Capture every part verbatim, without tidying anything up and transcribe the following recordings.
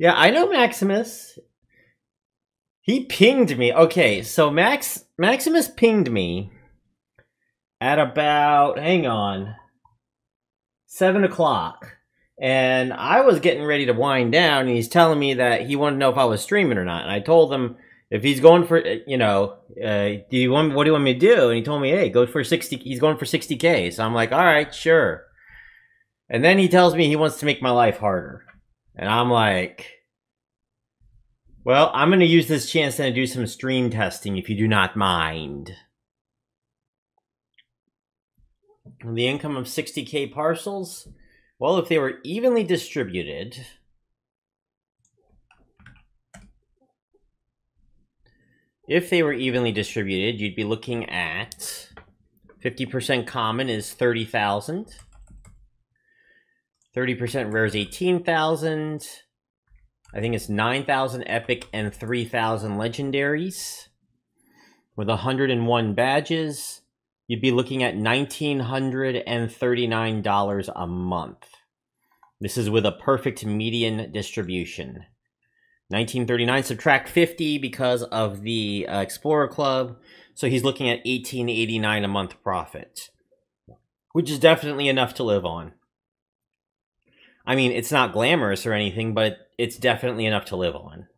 Yeah, I know Maximus. He pinged me. Okay, so Max Maximus pinged me at about, hang on, seven o'clock. And I was getting ready to wind down, and he's telling me that he wanted to know if I was streaming or not. And I told him, if he's going for, you know, uh, do you want, what do you want me to do? And he told me, hey, go for sixty, he's going for sixty K. So I'm like, all right, sure. And then he tells me he wants to make my life harder. And I'm like, well, I'm going to use this chance to do some stream testing if you do not mind. And the income of sixty K parcels? Well, if they were evenly distributed, if they were evenly distributed, you'd be looking at fifty percent common is thirty thousand. thirty percent rare is eighteen thousand. I think it's nine thousand epic and three thousand legendaries. With one hundred and one badges, you'd be looking at one thousand nine hundred thirty-nine dollars a month. This is with a perfect median distribution. nineteen thirty-nine subtract fifty because of the uh, Explorer Club. So he's looking at eighteen eighty-nine a month profit, which is definitely enough to live on. I mean, it's not glamorous or anything, but it's definitely enough to live on.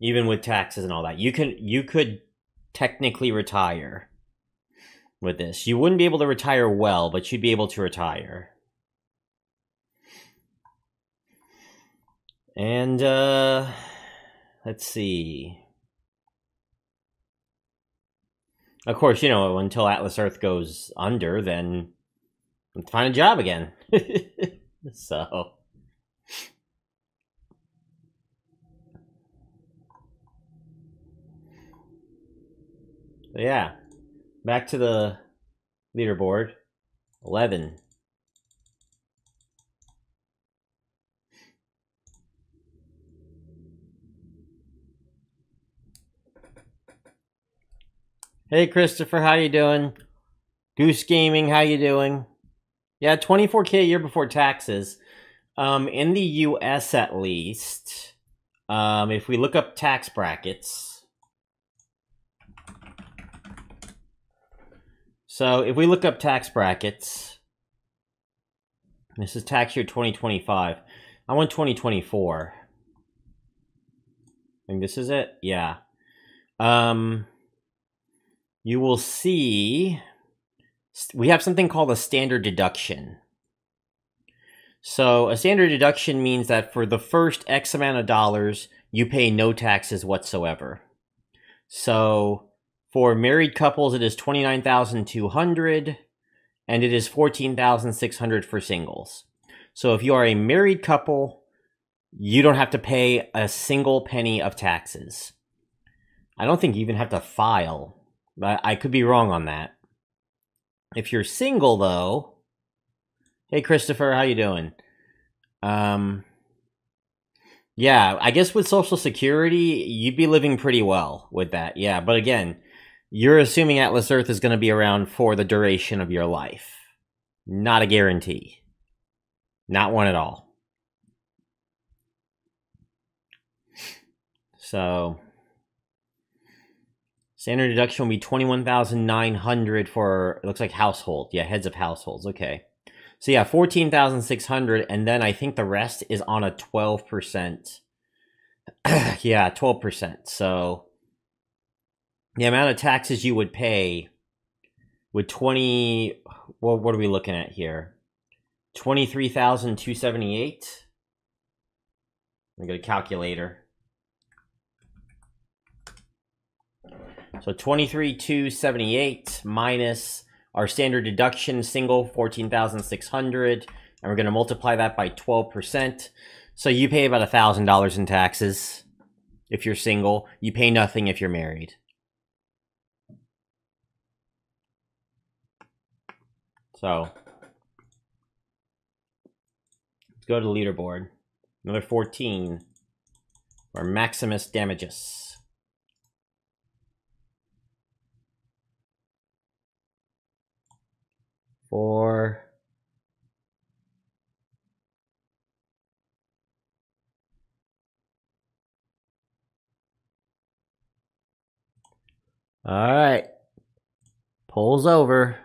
Even with taxes and all that. You can, you could technically retire with this. You wouldn't be able to retire well, but you'd be able to retire. And uh let's see. Of course, you know, until Atlas Earth goes under, then find a job again. So But yeah, back to the leaderboard. eleven. Hey Christopher, how you doing? Goose Gaming, how you doing? Yeah, twenty-four K a year before taxes. Um, in the U S at least, um, if we look up tax brackets. So if we look up tax brackets, this is tax year twenty twenty-five. I want twenty twenty-four. I think this is it. Yeah. Um, you will see we have something called a standard deduction. So a standard deduction means that for the first X amount of dollars, you pay no taxes whatsoever. So for married couples, it is twenty-nine thousand two hundred dollars, and it is fourteen thousand six hundred dollars for singles. So if you are a married couple, you don't have to pay a single penny of taxes. I don't think you even have to file, but I could be wrong on that. If you're single, though, hey, Christopher, how you doing? Um, yeah, I guess with Social Security, you'd be living pretty well with that. Yeah, but again, you're assuming Atlas Earth is going to be around for the duration of your life. Not a guarantee. Not one at all. So, standard deduction will be twenty-one thousand nine hundred dollars for, it looks like household. Yeah, heads of households. Okay. So yeah, fourteen thousand six hundred dollars, and then I think the rest is on a twelve percent. Yeah, twelve percent. So the amount of taxes you would pay with twenty, well, what are we looking at here? twenty-three thousand two hundred seventy-eight. I got a calculator. So twenty-three thousand two hundred seventy-eight minus our standard deduction single, fourteen thousand six hundred dollars, and we're going to multiply that by twelve percent. So you pay about one thousand dollars in taxes if you're single. You pay nothing if you're married. So let's go to the leaderboard. Another fourteen for MaximusDamagus. Or All right. Pull's over.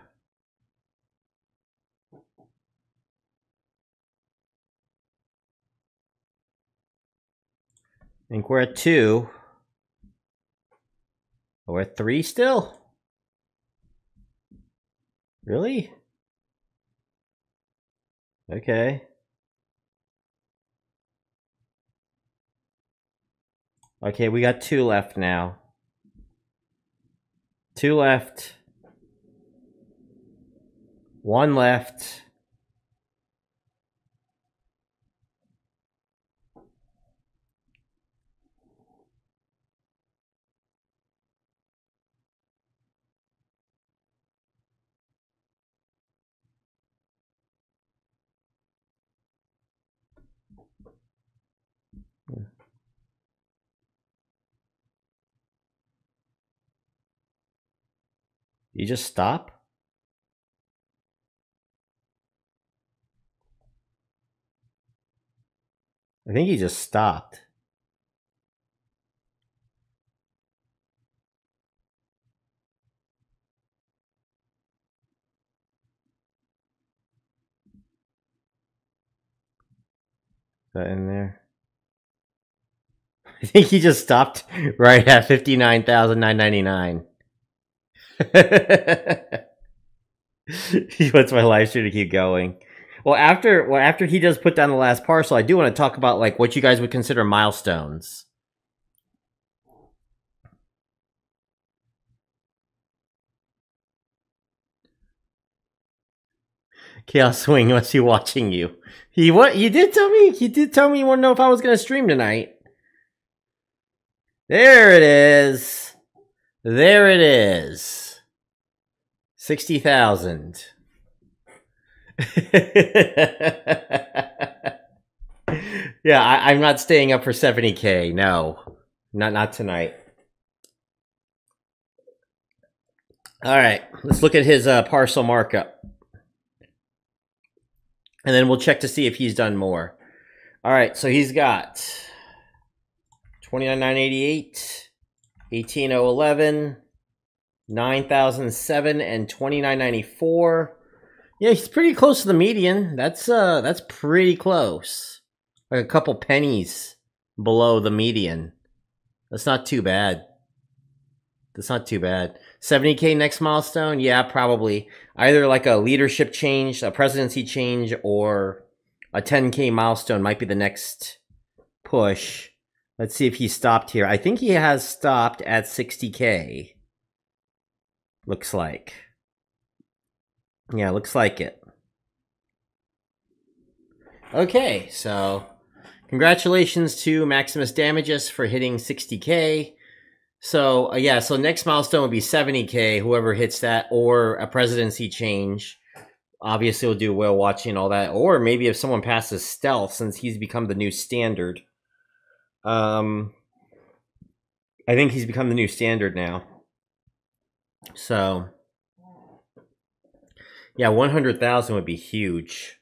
I think we're at two. We're at three still? Really? Okay. Okay, we got two left now. Two left. One left. You just stop? I think he just stopped. Is that in there? I think he just stopped right at fifty-nine thousand nine hundred ninety-nine. He wants my live stream to keep going. Well, after well after he does put down the last parcel, I do want to talk about like what you guys would consider milestones. Chaos Swing must be watching you. He what? You did tell me. You did tell me you want to know if I was going to stream tonight. There it is. There it is. sixty thousand. Yeah, I, I'm not staying up for seventy K. No, not, not tonight. All right, let's look at his uh, parcel markup. And then we'll check to see if he's done more. All right, so he's got twenty-nine thousand nine hundred eighty-eight. eighteen thousand eleven, nine thousand seven, and twenty-nine ninety-four. Yeah, he's pretty close to the median. That's uh that's pretty close. Like a couple pennies below the median. That's not too bad. That's not too bad. seventy K next milestone? Yeah, probably. Either like a leadership change, a presidency change, or a ten K milestone might be the next push. Let's see if he stopped here. I think he has stopped at sixty K. Looks like. Yeah, looks like it. Okay, so congratulations to MaximusDamagus for hitting sixty K. So, uh, yeah, so next milestone would be seventy K, whoever hits that, or a presidency change. Obviously, will do well watching all that. Or maybe if someone passes stealth, since he's become the new standard. Um, I think he's become the new standard now. So, yeah, one hundred thousand would be huge.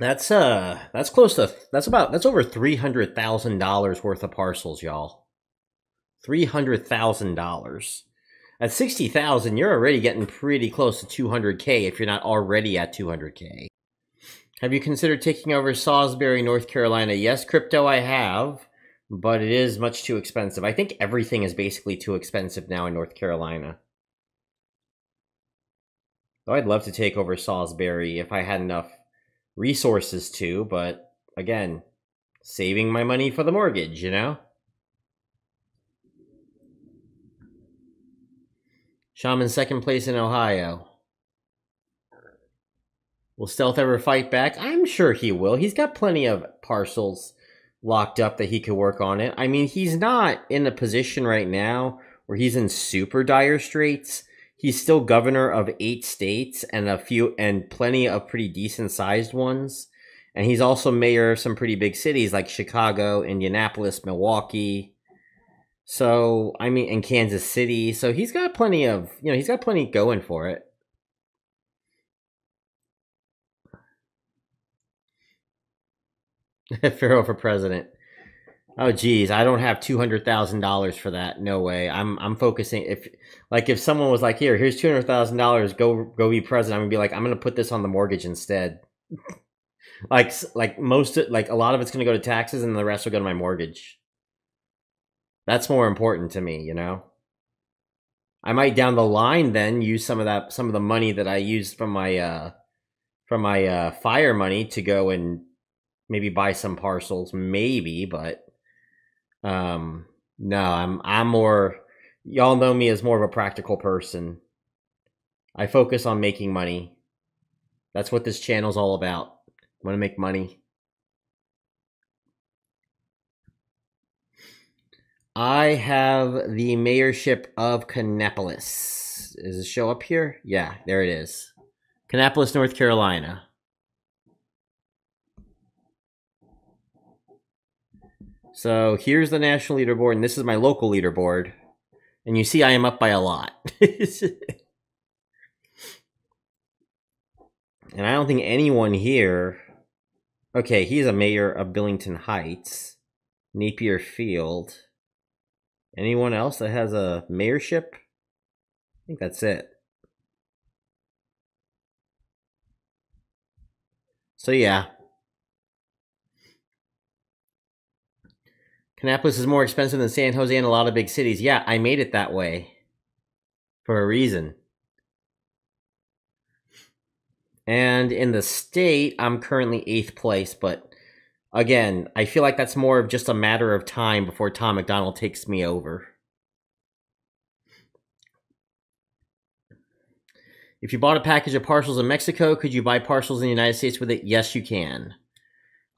That's, uh, that's close to, that's about, that's over three hundred thousand dollars worth of parcels, y'all. three hundred thousand dollars. At sixty thousand, you're already getting pretty close to two hundred K if you're not already at two hundred K. Have you considered taking over Salisbury, North Carolina? Yes, crypto I have, but it is much too expensive. I think everything is basically too expensive now in North Carolina. Though I'd love to take over Salisbury if I had enough resources to, but again, saving my money for the mortgage, you know? Shaman second place in Ohio. Will Stealth ever fight back? I'm sure he will. He's got plenty of parcels locked up that he could work on it. I mean, he's not in a position right now where he's in super dire straits. He's still governor of eight states and a few and plenty of pretty decent sized ones. And he's also mayor of some pretty big cities like Chicago, Indianapolis, Milwaukee. So, I mean, in Kansas City. So he's got plenty of, you know, he's got plenty going for it. Pharaoh for president. Oh geez, I don't have two hundred thousand dollars for that. No way. I'm I'm focusing. If like if someone was like, here, here's two hundred thousand dollars. Go go be president. I'm gonna be like, I'm gonna put this on the mortgage instead. like like most of, like a lot of it's gonna go to taxes, and the rest will go to my mortgage. That's more important to me, you know. I might down the line then use some of that some of the money that I used from my uh from my uh fire money to go and maybe buy some parcels, maybe, but. Um, no, I'm, I'm more, y'all know me as more of a practical person. I focus on making money. That's what this channel's all about. I want to make money. I have the mayorship of Kannapolis. Does it show up here? Yeah, there it is. Kannapolis, North Carolina. So here's the national leaderboard, and this is my local leaderboard. And you see I am up by a lot. And I don't think anyone here... Okay, he's a mayor of Billington Heights. Napier Field. Anyone else that has a mayorship? I think that's it. So yeah. Kannapolis is more expensive than San Jose and a lot of big cities. Yeah, I made it that way for a reason. And in the state, I'm currently eighth place. But again, I feel like that's more of just a matter of time before Tom McDonald takes me over. If you bought a package of parcels in Mexico, could you buy parcels in the United States with it? Yes, you can.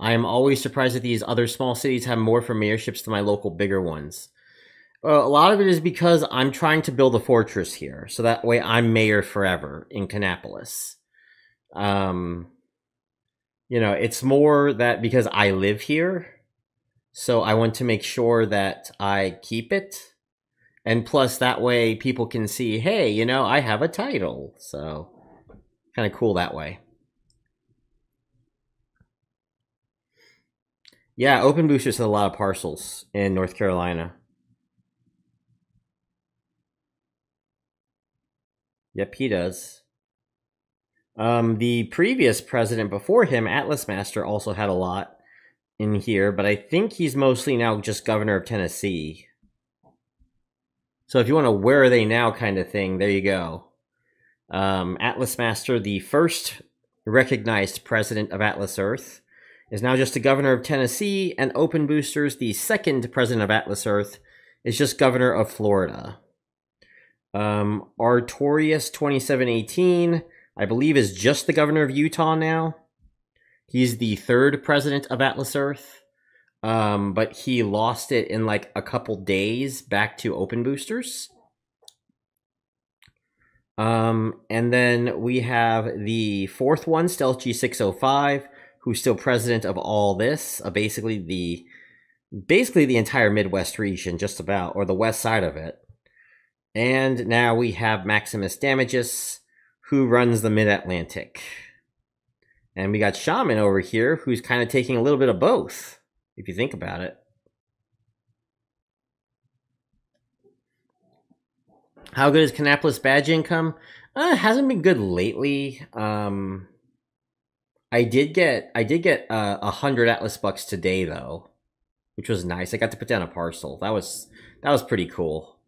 I am always surprised that these other small cities have more for mayorships than my local bigger ones. Uh, a lot of it is because I'm trying to build a fortress here. So that way I'm mayor forever in Kannapolis. Um, you know, it's more that because I live here. So I want to make sure that I keep it. And plus that way people can see, hey, you know, I have a title. So kind of cool that way. Yeah, OpenBoost just has a lot of parcels in North Carolina. Yep, he does. Um, the previous president before him, Atlas Master, also had a lot in here, but I think he's mostly now just governor of Tennessee. So if you want a where are they now kind of thing, there you go. Um, Atlas Master, the first recognized president of Atlas Earth, is now just the governor of Tennessee, and OpenBoosters, the second president of Atlas Earth, is just governor of Florida. Um, Artorius twenty-seven eighteen, I believe, is just the governor of Utah now. He's the third president of Atlas Earth, um, but he lost it in like a couple days back to OpenBoosters. Um, and then we have the fourth one, Stealth G six oh five. Who's still president of all this, uh, basically the basically the entire Midwest region, just about, or the west side of it. And now we have MaximusDamagus, who runs the Mid-Atlantic. And we got Shaman over here, who's kind of taking a little bit of both, if you think about it. How good is Kannapolis badge income? Uh, it hasn't been good lately. Um... I did get I did get a uh, hundred Atlas bucks today though, which was nice. I got to put down a parcel. That was that was pretty cool.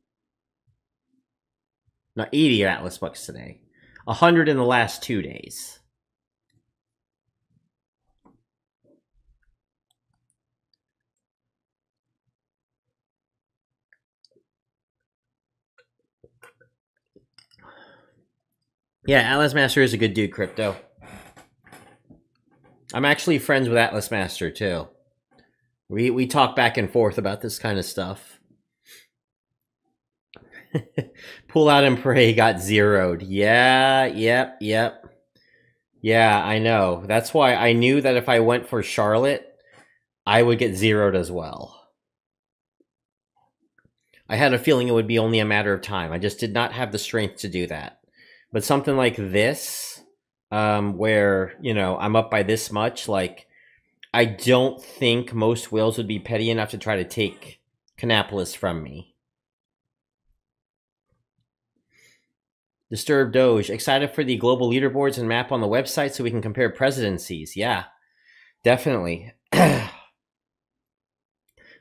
Now eighty Atlas bucks today, a hundred in the last two days. Yeah, Atlas Master is a good dude, Crypto. I'm actually friends with Atlas Master too. We we talk back and forth about this kind of stuff. Pull out and pray got zeroed. Yeah, yep, yep. Yeah, I know. That's why I knew that if I went for Charlotte, I would get zeroed as well. I had a feeling it would be only a matter of time. I just did not have the strength to do that. But something like this, Um, where, you know, I'm up by this much, like, I don't think most whales would be petty enough to try to take Kannapolis from me. Disturbed Doge. Excited for the global leaderboards and map on the website so we can compare presidencies. Yeah, definitely.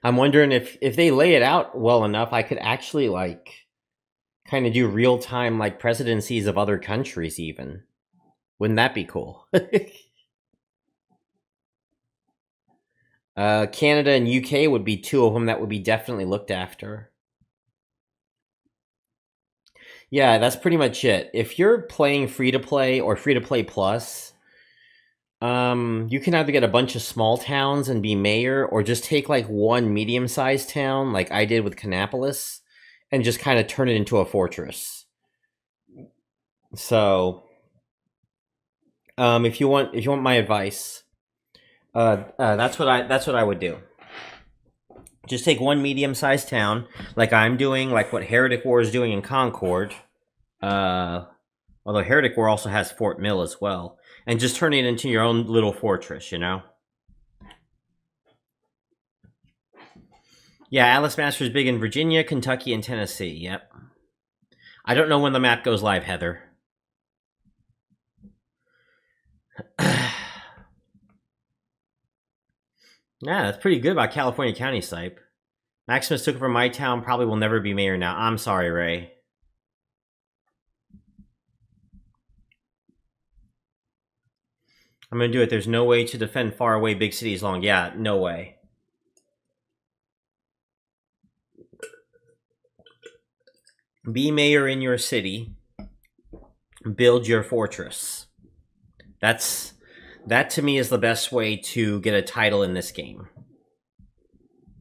I'm wondering if, if they lay it out well enough, I could actually, like, kind of do real-time, like, presidencies of other countries even. Wouldn't that be cool? uh, Canada and U K would be two of them that would be definitely looked after. Yeah, that's pretty much it. If you're playing free-to-play or free-to-play plus, um, you can either get a bunch of small towns and be mayor, or just take, like, one medium-sized town, like I did with Kannapolis, and just kind of turn it into a fortress. So, um, if you want, if you want my advice, uh, uh, that's what I that's what I would do. Just take one medium-sized town, like I'm doing, like what Heretic War is doing in Concord. Uh, although Heretic War also has Fort Mill as well, and just turn it into your own little fortress, you know. Yeah, Atlas Master is big in Virginia, Kentucky, and Tennessee. Yep. I don't know when the map goes live, Heather. Yeah, that's pretty good about California County Sype. Maximus took over my town, probably will never be mayor now. I'm sorry, Ray. I'm going to do it. There's no way to defend far away big cities long. Yeah, no way. Be mayor in your city. Build your fortress. That's, that to me is the best way to get a title in this game.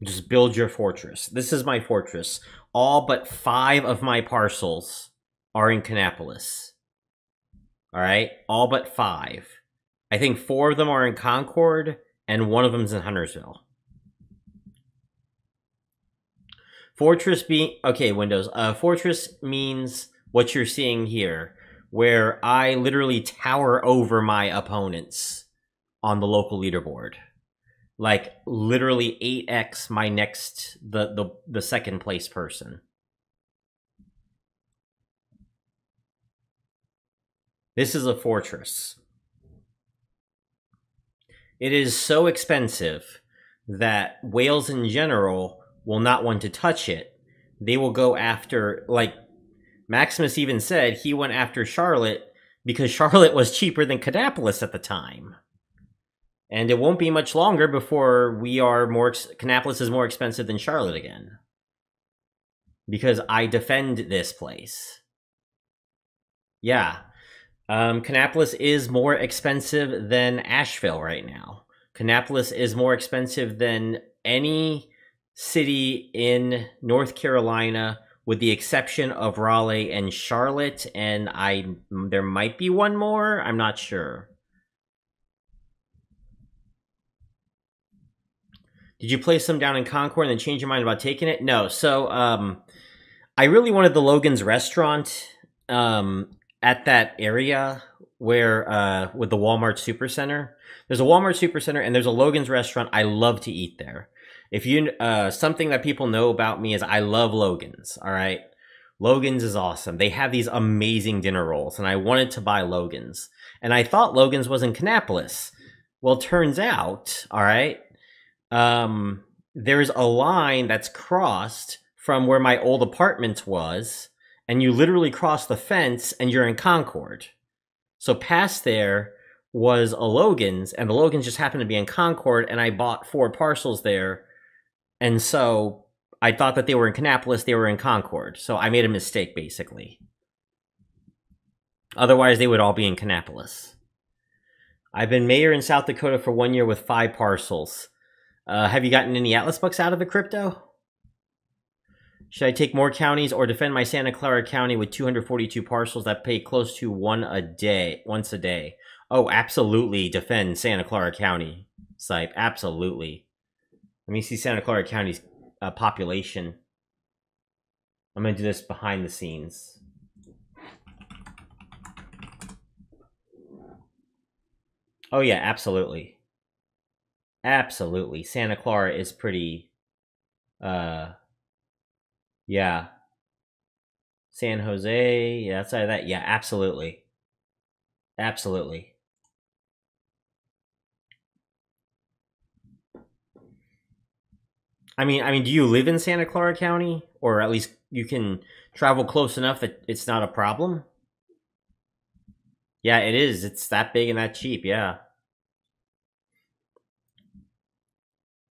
Just build your fortress. This is my fortress. All but five of my parcels are in Kannapolis. All right? All but five. I think four of them are in Concord, and one of them's in Huntersville. Fortress being, okay, Windows, uh, fortress means what you're seeing here, where I literally tower over my opponents on the local leaderboard. Like, literally eight X my next, the, the, the second place person. This is a fortress. It is so expensive that whales in general will not want to touch it. They will go after, like, Maximus even said he went after Charlotte because Charlotte was cheaper than Kannapolis at the time. And it won't be much longer before we are more, Kannapolis is more expensive than Charlotte again. Because I defend this place. Yeah. Um, Kannapolis is more expensive than Asheville right now. Kannapolis is more expensive than any city in North Carolina, with the exception of Raleigh and Charlotte, and I there might be one more, I'm not sure. Did you place some down in Concord and then change your mind about taking it? No, so um, I really wanted the Logan's Restaurant um, at that area where uh, with the Walmart Supercenter. There's a Walmart Supercenter and there's a Logan's Restaurant. I love to eat there. If you, uh, something that people know about me is I love Logan's, all right? Logan's is awesome. They have these amazing dinner rolls, and I wanted to buy Logan's. And I thought Logan's was in Kannapolis. Well, turns out, all right, um, there's a line that's crossed from where my old apartment was, and you literally cross the fence, and you're in Concord. So past there was a Logan's, and the Logan's just happened to be in Concord, and I bought four parcels there. And so I thought that they were in Kannapolis, they were in Concord. So I made a mistake, basically. Otherwise, they would all be in Kannapolis. I've been mayor in South Dakota for one year with five parcels. Uh, have you gotten any Atlas bucks out of the crypto? Should I take more counties or defend my Santa Clara County with two hundred forty-two parcels that pay close to one a day, once a day? Oh, absolutely defend Santa Clara County, Sype. Absolutely. Let me see Santa Clara County's uh, population. I'm going to do this behind the scenes. Oh, yeah, absolutely. Absolutely. Santa Clara is pretty, uh, yeah. San Jose, yeah, outside of that, yeah, absolutely. Absolutely. I mean, I mean, do you live in Santa Clara County? Or at least you can travel close enough that it's not a problem? Yeah, it is. It's that big and that cheap, yeah. one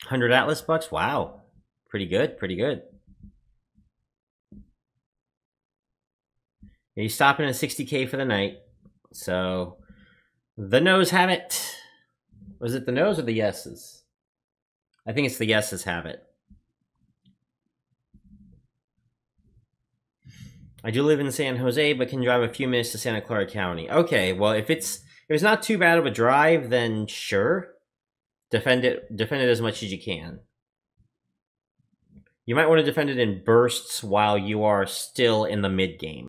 hundred Atlas bucks? Wow. Pretty good, pretty good. Yeah, you stop in at sixty K for the night. So, the no's have it. Was it the no's or the yeses? I think it's the yeses have it. I do live in San Jose, but can drive a few minutes to Santa Clara County. Okay, well, if it's if it's not too bad of a drive, then sure, defend it defend it as much as you can. You might want to defend it in bursts while you are still in the mid game.